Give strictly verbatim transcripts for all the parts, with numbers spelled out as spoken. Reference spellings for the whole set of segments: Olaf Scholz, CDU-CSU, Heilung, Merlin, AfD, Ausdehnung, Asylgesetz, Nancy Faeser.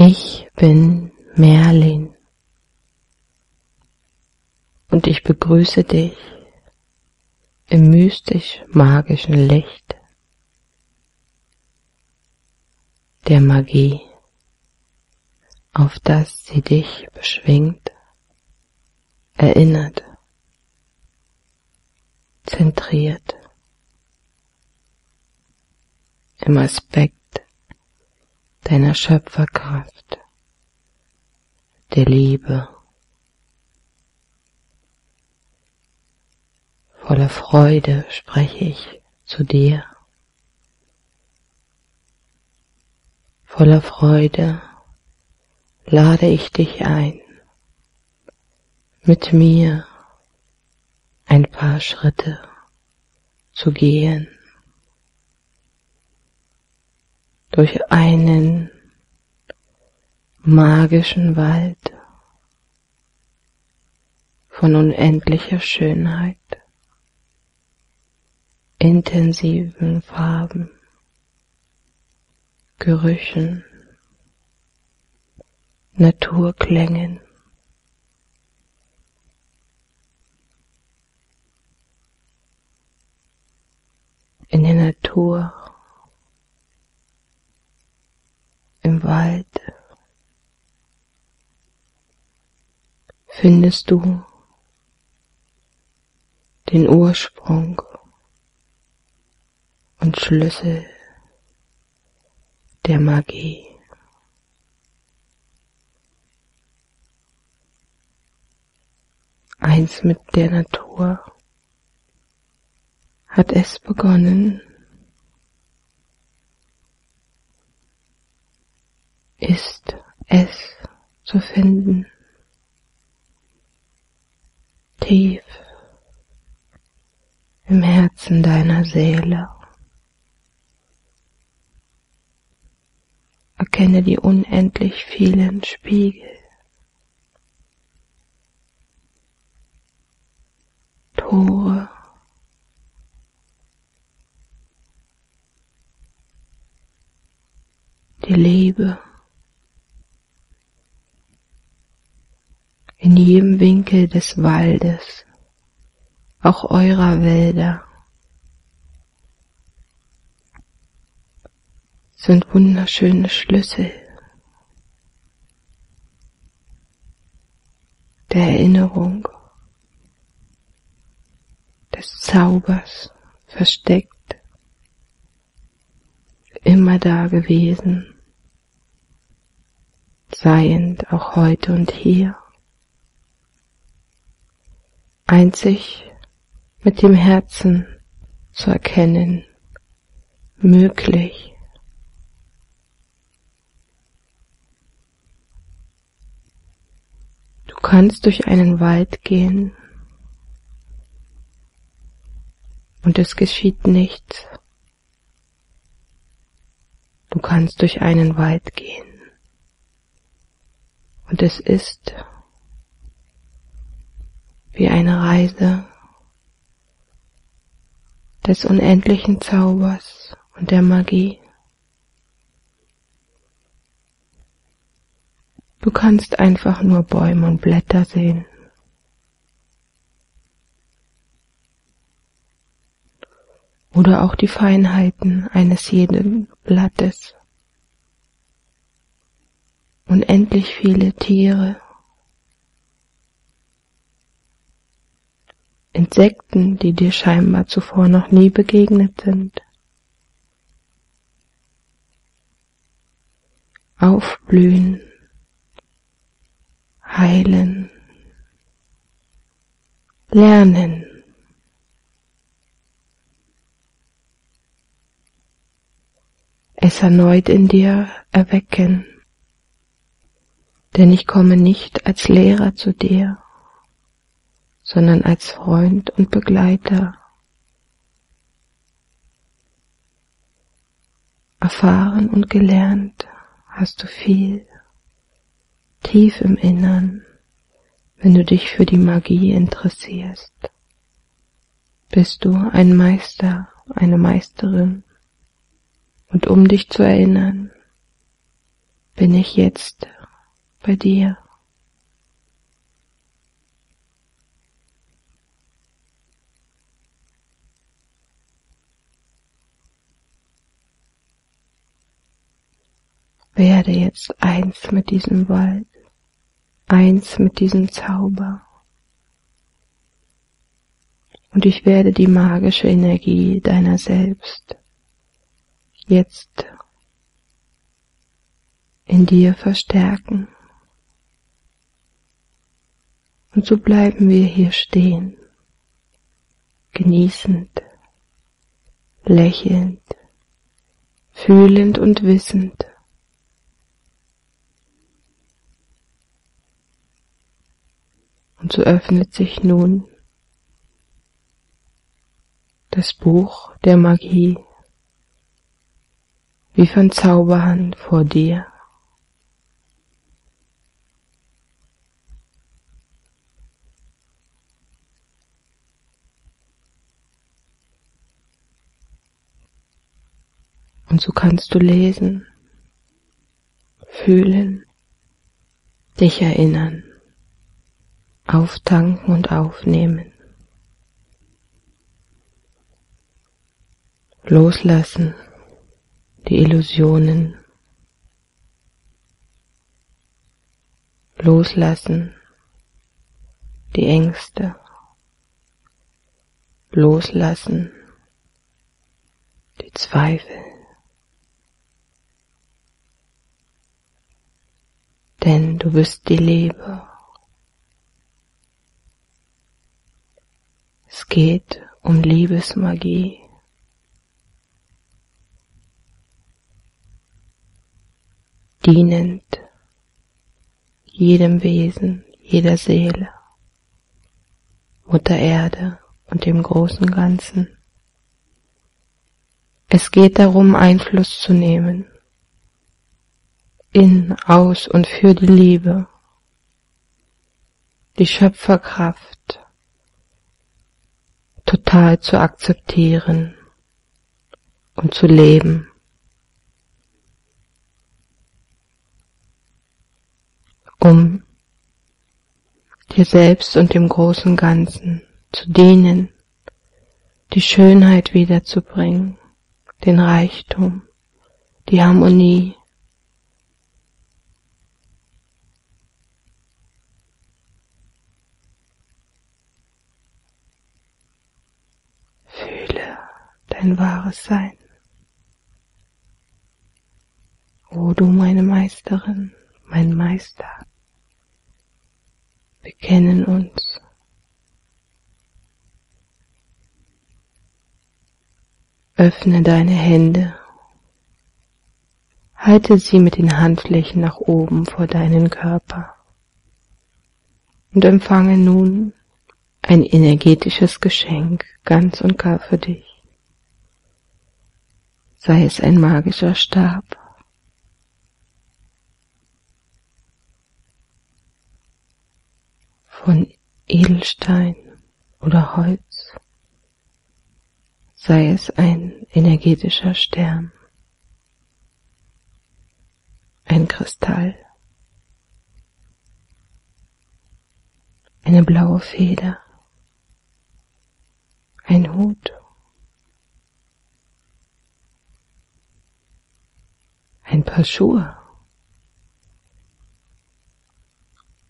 Ich bin Merlin und ich begrüße dich im mystisch-magischen Licht der Magie, auf das sie dich beschwingt, erinnert, zentriert, im Aspekt deiner Schöpferkraft, der Liebe, voller Freude spreche ich zu dir, voller Freude lade ich dich ein, mit mir ein paar Schritte zu gehen, durch einen magischen Wald von unendlicher Schönheit, intensiven Farben, Gerüchen, Naturklängen. In der Natur, im Wald, findest du den Ursprung und Schlüssel der Magie. Eins mit der Natur hat es begonnen, ist es zu finden, tief im Herzen deiner Seele. Erkenne die unendlich vielen Spiegel, Tore, die Liebe. In jedem Winkel des Waldes, auch eurer Wälder, sind wunderschöne Schlüssel der Erinnerung, des Zaubers versteckt, immer da gewesen, seiend auch heute und hier, einzig mit dem Herzen zu erkennen, möglich. Du kannst durch einen Wald gehen und es geschieht nichts. Du kannst durch einen Wald gehen und es ist wie eine Reise des unendlichen Zaubers und der Magie. Du kannst einfach nur Bäume und Blätter sehen. Oder auch die Feinheiten eines jeden Blattes. Unendlich viele Tiere. Insekten, die dir scheinbar zuvor noch nie begegnet sind. Aufblühen. Heilen, lernen. Es erneut in dir erwecken, denn ich komme nicht als Lehrer zu dir, sondern als Freund und Begleiter. Erfahren und gelernt hast du viel. Tief im Innern, wenn du dich für die Magie interessierst, bist du ein Meister, eine Meisterin. Und um dich zu erinnern, bin ich jetzt bei dir. Werde jetzt eins mit diesem Wald, eins mit diesem Zauber. Und ich werde die magische Energie deiner selbst jetzt in dir verstärken. Und so bleiben wir hier stehen, genießend, lächelnd, fühlend und wissend. Und so öffnet sich nun das Buch der Magie wie von Zauberhand vor dir. Und so kannst du lesen, fühlen, dich erinnern, auftanken und aufnehmen, loslassen die Illusionen, loslassen die Ängste, loslassen die Zweifel, denn du bist die Liebe. Es geht um Liebesmagie. Dienend jedem Wesen, jeder Seele, Mutter Erde und dem großen Ganzen. Es geht darum, Einfluss zu nehmen, in, aus und für die Liebe, die Schöpferkraft total zu akzeptieren und zu leben. Um dir selbst und dem großen Ganzen zu dienen, die Schönheit wiederzubringen, den Reichtum, die Harmonie. Fühle dein wahres Sein, o du meine Meisterin, mein Meister. Wir kennen uns. Öffne deine Hände. Halte sie mit den Handflächen nach oben vor deinen Körper und empfange nun ein energetisches Geschenk ganz und gar für dich. Sei es ein magischer Stab, von Edelstein oder Holz, sei es ein energetischer Stern, ein Kristall, eine blaue Feder, ein Hut, ein Paar Schuhe,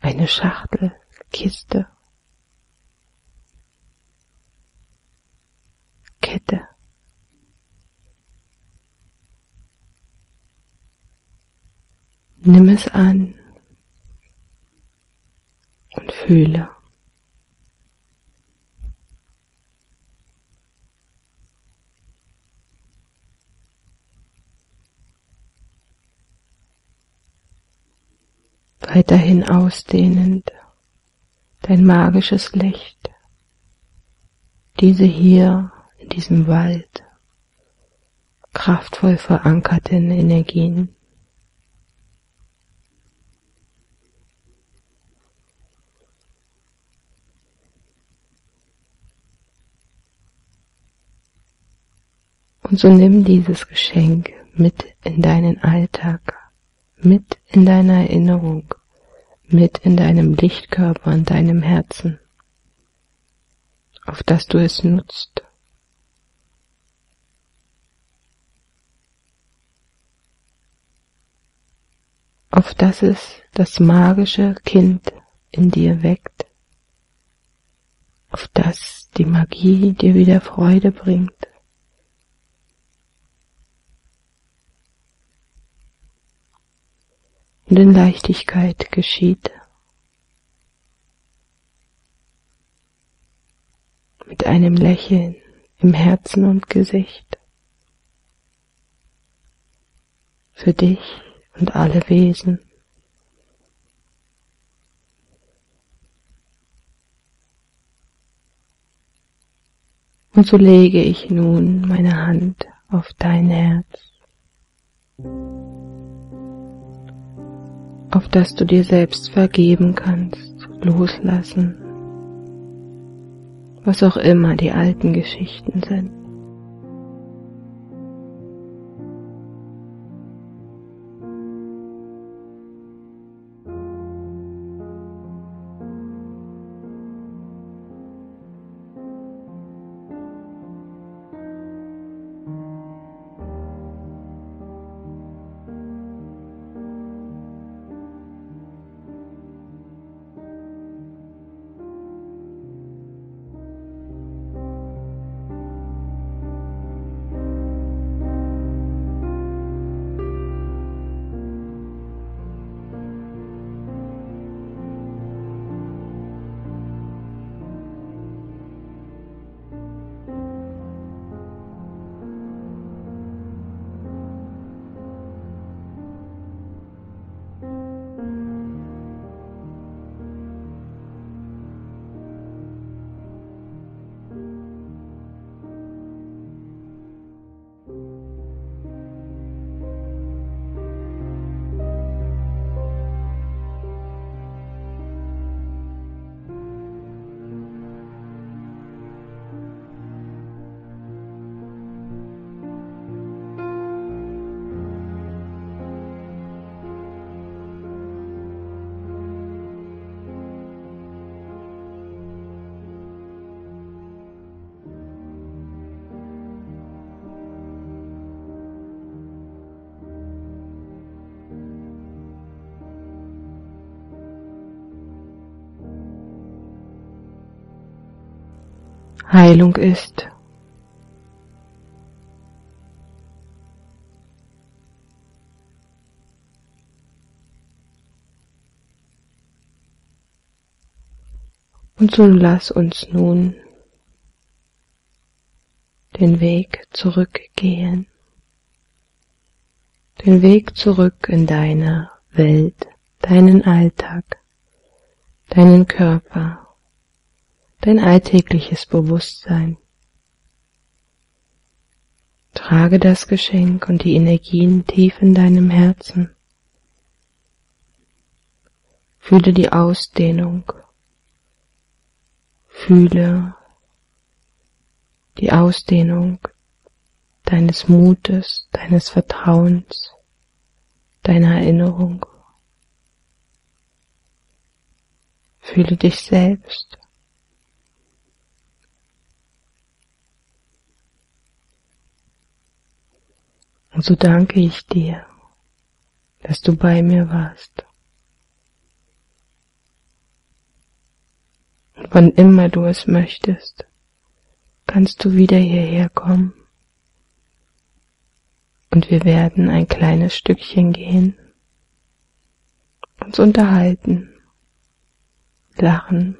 eine Schachtel, Kiste, Kette, nimm es an und fühle. Weiterhin ausdehnend dein magisches Licht, diese hier in diesem Wald, kraftvoll verankerten Energien. Und so nimm dieses Geschenk mit in deinen Alltag, mit in deiner Erinnerung, mit in deinem Lichtkörper, in deinem Herzen, auf das du es nutzt. Auf das es das magische Kind in dir weckt, auf das die Magie dir wieder Freude bringt. Und in Leichtigkeit geschieht, mit einem Lächeln im Herzen und Gesicht, für dich und alle Wesen. Und so lege ich nun meine Hand auf dein Herz, auf das du dir selbst vergeben kannst, loslassen, was auch immer die alten Geschichten sind. Heilung ist, und so lass uns nun den Weg zurückgehen, den Weg zurück in deine Welt, deinen Alltag, deinen Körper, dein alltägliches Bewusstsein. Trage das Geschenk und die Energien tief in deinem Herzen. Fühle die Ausdehnung. Fühle die Ausdehnung deines Mutes, deines Vertrauens, deiner Erinnerung. Fühle dich selbst. Und so danke ich dir, dass du bei mir warst. Und wann immer du es möchtest, kannst du wieder hierher kommen. Und wir werden ein kleines Stückchen gehen, uns unterhalten, lachen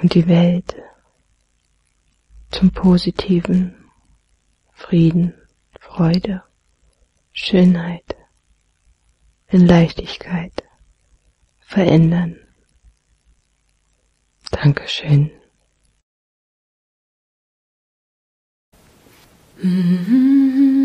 und die Welt zum Positiven, Frieden, Freude, Schönheit, in Leichtigkeit verändern. Dankeschön. Mm-hmm.